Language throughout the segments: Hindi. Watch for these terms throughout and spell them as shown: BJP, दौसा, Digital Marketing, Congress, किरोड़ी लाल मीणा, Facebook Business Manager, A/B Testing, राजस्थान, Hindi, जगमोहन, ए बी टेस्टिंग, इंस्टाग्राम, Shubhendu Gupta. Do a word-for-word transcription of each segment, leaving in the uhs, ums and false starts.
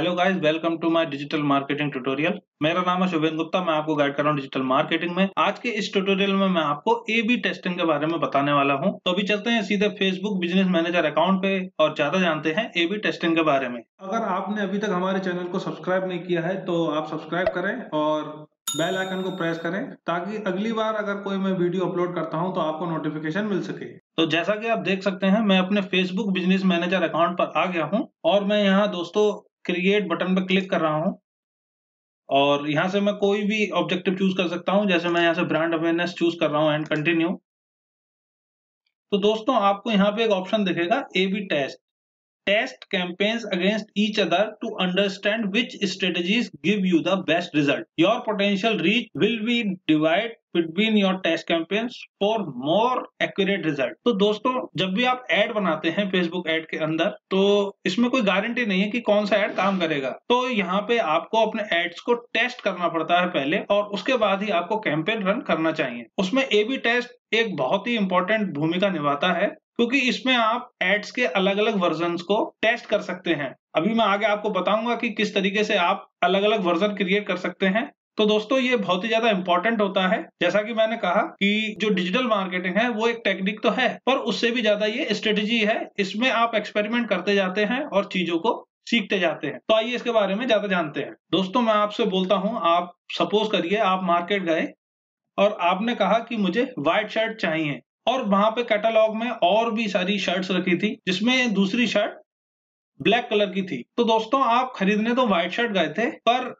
Hello guys, welcome to my digital marketing tutorial. मेरा नाम है शुभेंदु गुप्ता, मैं आपको गाइड कर रहा हूँ डिजिटल मार्केटिंग में। आज के इस ट्यूटोरियल में मैं आपको ए बी टेस्टिंग के बारे में बताने वाला हूँ। तो अभी चलते हैं सीधे फेसबुक बिजनेस मैनेजर अकाउंट पे और ज्यादा जानते हैं ए बी टेस्टिंग के बारे में। अगर आपने अभी तक हमारे चैनल को सब्सक्राइब नहीं किया है तो आप सब्सक्राइब करें और बेल आइकन को प्रेस करें, ताकि अगली बार अगर कोई मैं वीडियो अपलोड करता हूं तो आपको नोटिफिकेशन मिल सके। तो जैसा कि आप देख सकते हैं, मैं अपने फेसबुक बिजनेस मैनेजर अकाउंट पर आ गया हूं और मैं यहां दोस्तों क्रिएट बटन पर क्लिक कर रहा हूं और यहां से मैं कोई भी ऑब्जेक्टिव चूज कर सकता हूं। जैसे मैं यहाँ से ब्रांड अवेयरनेस चूज कर रहा हूँ एंड कंटिन्यू। तो दोस्तों आपको यहाँ पे एक ऑप्शन दिखेगा, A B test test campaigns against each other to understand which strategies give you the best result. Your potential reach will be divided between your test campaigns for more accurate result. तो दोस्तों जब भी आप एड बनाते हैं फेसबुक एड के अंदर, तो इसमें कोई गारंटी नहीं है कि कौन सा एड काम करेगा। तो यहाँ पे आपको अपने एड्स को टेस्ट करना पड़ता है पहले, और उसके बाद ही आपको कैंपेन रन करना चाहिए। उसमें ए बी टेस्ट एक बहुत ही इंपॉर्टेंट भूमिका निभाता है, क्योंकि इसमें आप एड्स के अलग अलग वर्जन्स को टेस्ट कर सकते हैं। अभी मैं आगे आपको बताऊंगा कि किस तरीके से आप अलग अलग वर्जन क्रिएट कर सकते हैं। तो दोस्तों ये बहुत ही ज्यादा इंपॉर्टेंट होता है। जैसा कि मैंने कहा कि जो डिजिटल मार्केटिंग है वो एक टेक्निक तो है, पर उससे भी ज्यादा ये स्ट्रेटेजी है। इसमें आप एक्सपेरिमेंट करते जाते हैं और चीजों को सीखते जाते हैं। तो आइए इसके बारे में ज्यादा जानते हैं। दोस्तों मैं आपसे बोलता हूँ, आप सपोज करिए आप मार्केट गए और आपने कहा कि मुझे व्हाइट शर्ट चाहिए, और वहां पे कैटलॉग में और भी सारी शर्ट्स रखी थी जिसमें दूसरी शर्ट ब्लैक कलर की थी। तो दोस्तों आप खरीदने तो व्हाइट शर्ट गए थे, पर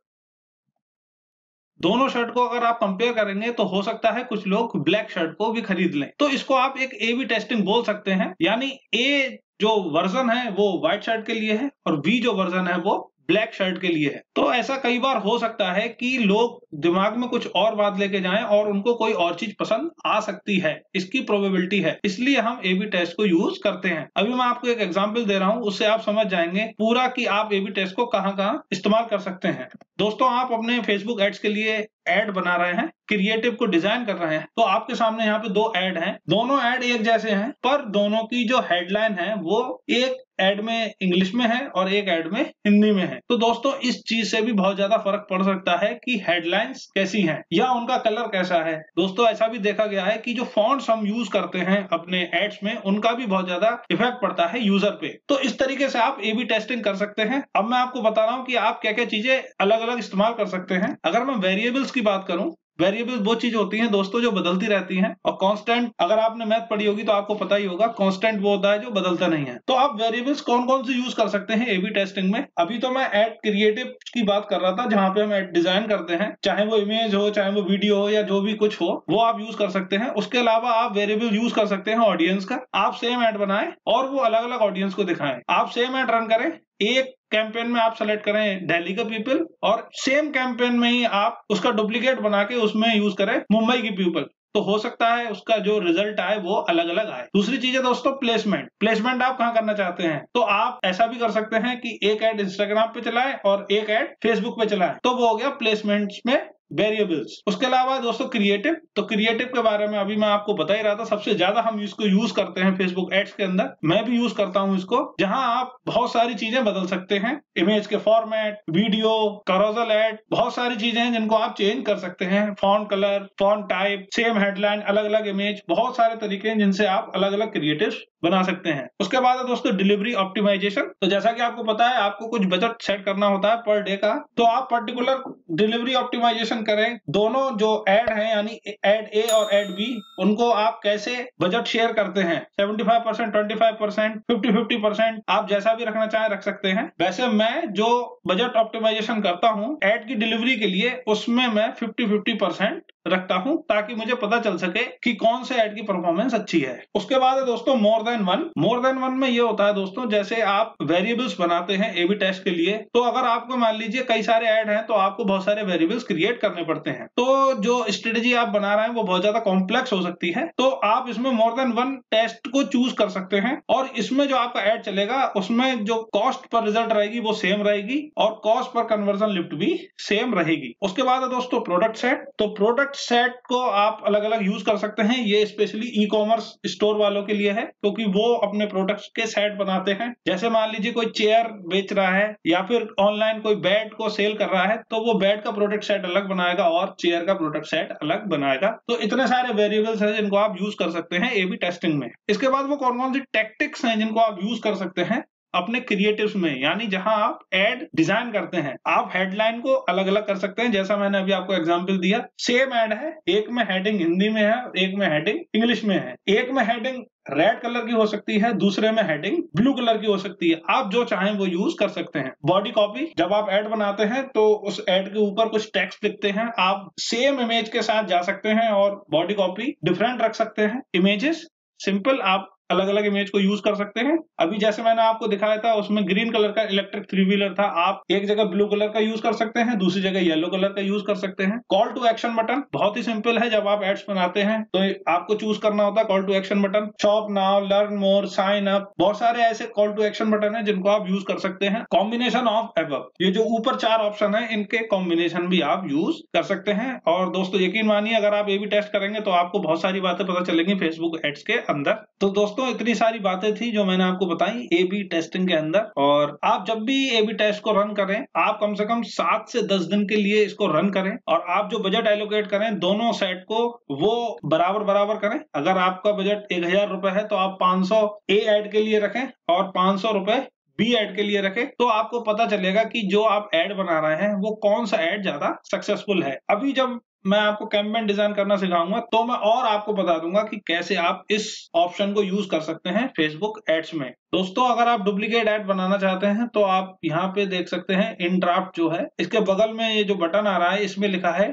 दोनों शर्ट को अगर आप कंपेयर करेंगे तो हो सकता है कुछ लोग ब्लैक शर्ट को भी खरीद लें। तो इसको आप एक ए बी टेस्टिंग बोल सकते हैं। यानी ए जो वर्जन है वो व्हाइट शर्ट के लिए है और बी जो वर्जन है वो ब्लैक शर्ट के लिए है। तो ऐसा कई बार हो सकता है कि लोग दिमाग में कुछ और बात लेके जाएं और उनको कोई और चीज पसंद आ सकती है, इसकी प्रोबेबिलिटी है। इसलिए हम ए बी टेस्ट को यूज करते हैं। अभी मैं आपको एक एग्जांपल दे रहा हूं, उससे आप समझ जाएंगे पूरा कि आप ए बी टेस्ट को कहां कहां इस्तेमाल कर सकते हैं। दोस्तों आप अपने फेसबुक एड्स के लिए एड बना रहे हैं, क्रिएटिव को डिजाइन कर रहे हैं, तो आपके सामने यहाँ पे दो एड हैं। दोनों एड एक जैसे हैं, पर दोनों की जो हेडलाइन है वो एक एड में इंग्लिश में है और एक एड में हिंदी में है। तो दोस्तों इस चीज से भी बहुत ज्यादा फर्क पड़ सकता है कि हेडलाइंस कैसी हैं या उनका कलर कैसा है। दोस्तों ऐसा भी देखा गया है कि जो फॉन्ट्स हम यूज करते हैं अपने एड्स में, उनका भी बहुत ज्यादा इफेक्ट पड़ता है यूजर पे। तो इस तरीके से आप ए बी टेस्टिंग कर सकते हैं। अब मैं आपको बता रहा हूँ कि आप क्या क्या चीजें अलग अलग इस्तेमाल कर सकते हैं। अगर मैं वेरिएबल्स की बात करूं, वेरिएबल्स वो चीज होती हैं दोस्तों जो बदलती रहती हैं, और कांस्टेंट, अगर आपने मैथ पढ़ी होगी तो आपको पता ही होगा, कांस्टेंट वो होता है जो बदलता नहीं है। तो आप वेरिएबल्स कौन कौन से यूज कर सकते हैं ए बी टेस्टिंग में। अभी तो मैं एड क्रिएटिव की बात कर रहा था, जहां पे हम एड डिजाइन करते हैं, चाहे वो इमेज हो, चाहे वो वीडियो हो, या जो भी कुछ हो वो आप यूज कर सकते हैं। उसके अलावा आप वेरिएबल यूज कर सकते हैं ऑडियंस का। आप सेम एड बनाए और वो अलग अलग ऑडियंस को दिखाएं। आप सेम एड रन करें, एक कैंपेन में आप सेलेक्ट करें दिल्ली का पीपल, और सेम कैंपेन में ही आप उसका डुप्लीकेट बना के उसमें यूज करें मुंबई की पीपल। तो हो सकता है उसका जो रिजल्ट आए वो अलग अलग आए। दूसरी चीज है दोस्तों प्लेसमेंट। प्लेसमेंट आप कहाँ करना चाहते हैं, तो आप ऐसा भी कर सकते हैं कि एक ऐड इंस्टाग्राम पे चलाएं और एक ऐड फेसबुक पे चलाएं। तो वो हो गया प्लेसमेंट्स में वेरिएबल्स। उसके अलावा दोस्तों क्रिएटिव, तो क्रिएटिव के बारे में अभी मैं आपको बता ही रहा था, सबसे ज्यादा हम इसको यूज करते हैं फेसबुक एड्स के अंदर। मैं भी यूज करता हूं इसको, जहां आप बहुत सारी चीजें बदल सकते हैं, इमेज के फॉर्मेट, वीडियो, कैरोसल एड, बहुत सारी चीजें हैं जिनको आप चेंज कर सकते हैं। Font colour, font type, same headline, अलग अलग इमेज, बहुत सारे तरीके हैं जिनसे आप अलग अलग क्रिएटिव बना सकते हैं। उसके बाद दोस्तों डिलीवरी ऑप्टिमाइजेशन। तो जैसा कि आपको पता है आपको कुछ बजट सेट करना होता है पर डे का, तो आप पर्टिकुलर डिलीवरी ऑप्टिमाइजेशन करें। दोनों जो एड हैं, यानी एड ए और एड बी, उनको आप कैसे बजट शेयर करते हैं, पचहत्तर परसेंट, पच्चीस परसेंट, पचास पचास परसेंट, आप जैसा भी रखना चाहें रख सकते हैं। वैसे मैं जो बजट ऑप्टिमाइजेशन करता हूं एड की डिलीवरी के लिए, उसमें मैं पचास पचास परसेंट रखता हूं, ताकि मुझे पता चल सके कि कौन से एड की परफॉर्मेंस अच्छी है। उसके बाद है दोस्तों more than one. More than one में ये होता है दोस्तों, जैसे आप वेरिएबल्स बनाते हैं ए बी टेस्ट के लिए, तो अगर आपको मान लीजिए कई सारे एड हैं, तो आपको बहुत सारे वेरिएबल्स क्रिएट करने पड़ते हैं। तो जो स्ट्रेटेजी आप बना रहे हैं वो बहुत ज्यादा कॉम्प्लेक्स हो सकती है, तो आप इसमें मोर देन वन टेस्ट को चूज कर सकते हैं और इसमें जो आपका एड चलेगा उसमें जो कॉस्ट पर रिजल्ट रहेगी वो सेम रहेगी और कॉस्ट पर कन्वर्जन लिफ्ट भी सेम रहेगी। उसके बाद है दोस्तों प्रोडक्ट सेट। तो प्रोडक्ट सेट को आप अलग अलग यूज कर सकते हैं, ये स्पेशली ई कॉमर्स स्टोर वालों के लिए है क्योंकि तो वो अपने प्रोडक्ट के सेट बनाते हैं। जैसे मान लीजिए कोई चेयर बेच रहा है या फिर ऑनलाइन कोई बेड को सेल कर रहा है तो वो बेड का प्रोडक्ट सेट अलग बनाएगा और चेयर का प्रोडक्ट सेट अलग बनाएगा। तो इतने सारे वेरिएबल्स हैं जिनको आप यूज कर सकते हैं एबी टेस्टिंग में। इसके बाद वो कौन कौन सी टैक्टिक्स हैं जिनको आप यूज कर सकते हैं अपने क्रिएटिव्स में, यानी जहां आप एड डिजाइन करते हैं आप हेडलाइन को अलग अलग कर सकते हैं। जैसा मैंने अभी आपको एग्जांपल दिया, सेम एड है, एक में हेडिंग हिंदी में है, एक में हेडिंग इंग्लिश में है, एक में हेडिंग रेड कलर की हो सकती है, दूसरे में हेडिंग ब्लू कलर की हो सकती है। आप जो चाहें वो यूज कर सकते हैं। बॉडी कॉपी, जब आप एड बनाते हैं तो उस एड के ऊपर कुछ टेक्स्ट लिखते हैं, आप सेम इमेज के साथ जा सकते हैं और बॉडी कॉपी डिफरेंट रख सकते हैं। इमेजेस सिंपल, आप अलग अलग इमेज को यूज कर सकते हैं। अभी जैसे मैंने आपको दिखाया था उसमें ग्रीन कलर का इलेक्ट्रिक थ्री व्हीलर था, आप एक जगह ब्लू कलर का यूज कर सकते हैं, दूसरी जगह येलो कलर का यूज कर सकते हैं। कॉल टू एक्शन बटन बहुत ही सिंपल है, जब आप एड्स बनाते हैं तो आपको चूज करना होता है call to action button. Shop now, learn more, sign up, बहुत सारे ऐसे कॉल टू एक्शन बटन है जिनको आप यूज कर सकते हैं। कॉम्बिनेशन ऑफ एबव, ये जो ऊपर चार ऑप्शन है इनके कॉम्बिनेशन भी आप यूज कर सकते हैं। और दोस्तों यकीन मानिए अगर आप ये भी टेस्ट करेंगे तो आपको बहुत सारी बातें पता चलेंगी फेसबुक एड्स के अंदर। तो दोस्तों तो इतनी सारी बातें थी जो मैंने आपको बताई एबी टेस्टिंग के अंदर। और आप जब भी एबी टेस्ट को रन करें आप कम से कम सात से दस दिन के लिए इसको रन करें और आप जो बजट एलोकेट करें दोनों सेट को वो बराबर बराबर करें। अगर आपका बजट एक हजार रुपए है तो आप पांच सौ ए एड के लिए रखें और पांच सौ रुपए बी एड के लिए रखें, तो आपको पता चलेगा कि जो आप एड बना रहे हैं वो कौन सा एड ज्यादा सक्सेसफुल है। अभी जब मैं आपको कैंपेन डिजाइन करना सिखाऊंगा तो मैं और आपको बता दूंगा कि कैसे आप इस ऑप्शन को यूज कर सकते हैं फेसबुक एड्स में। दोस्तों अगर आप डुप्लीकेट एड बनाना चाहते हैं तो आप यहाँ पे देख सकते हैं इन ड्राफ्ट जो है, इसके बगल में ये जो बटन आ रहा है इसमें लिखा है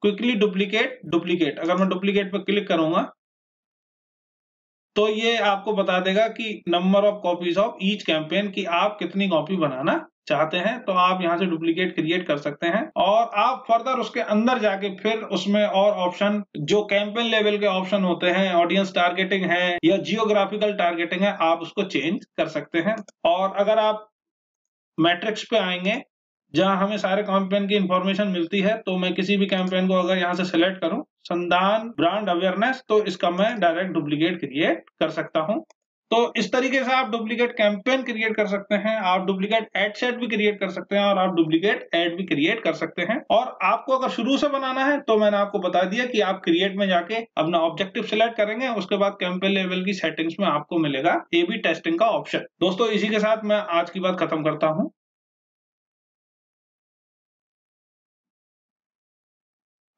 क्विकली डुप्लीकेट डुप्लीकेट। अगर मैं डुप्लीकेट पर क्लिक करूंगा तो ये आपको बता देगा कि number of copies of each campaign, की आप कितनी कॉपी बनाना चाहते हैं। तो आप यहां से डुप्लीकेट क्रिएट कर सकते हैं और आप फर्दर उसके अंदर जाके फिर उसमें और ऑप्शन जो कैंपेन लेवल के ऑप्शन होते हैं, ऑडियंस टारगेटिंग है या जियोग्राफिकल टारगेटिंग है, आप उसको चेंज कर सकते हैं। और अगर आप मैट्रिक्स पे आएंगे जहां हमें सारे कैंपेन की इंफॉर्मेशन मिलती है, तो मैं किसी भी कैंपेन को अगर यहाँ से सिलेक्ट करूं संदान ब्रांड अवेयरनेस, तो इसका मैं डायरेक्ट डुप्लीकेट क्रिएट कर सकता हूँ। तो इस तरीके से आप डुप्लीकेट कैंपेन क्रिएट कर सकते हैं, आप डुप्लीकेट एड सेट भी क्रिएट कर सकते हैं और आप डुप्लीकेट एड भी क्रिएट कर सकते हैं। और आपको अगर शुरू से बनाना है तो मैंने आपको बता दिया कि आप क्रिएट में जाके अपना ऑब्जेक्टिव सिलेक्ट करेंगे, उसके बाद कैंपेन लेवल की सेटिंग्स में आपको मिलेगा एबी टेस्टिंग का ऑप्शन। दोस्तों इसी के साथ मैं आज की बात खत्म करता हूँ।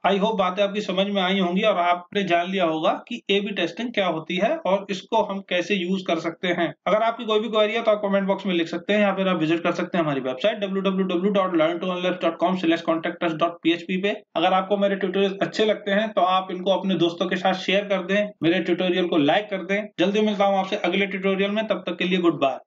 आई होप बातें आपकी समझ में आई होंगी और आपने जान लिया होगा कि एबी टेस्टिंग क्या होती है और इसको हम कैसे यूज कर सकते हैं। अगर आपकी कोई भी क्वेरी है तो आप कमेंट बॉक्स में लिख सकते हैं या फिर आप विजिट कर सकते हैं हमारी website W W W dot learn to unlearn dot com slash contact us dot P H P पे। अगर आपको मेरे ट्यूटोरियल अच्छे लगते हैं तो आप इनको अपने दोस्तों के साथ शेयर कर दें, मेरे ट्यूटोरियल को लाइक कर दें। जल्दी मिलता हूँ आपसे अगले ट्यूटोरियल में, तब तक के लिए गुड बाय।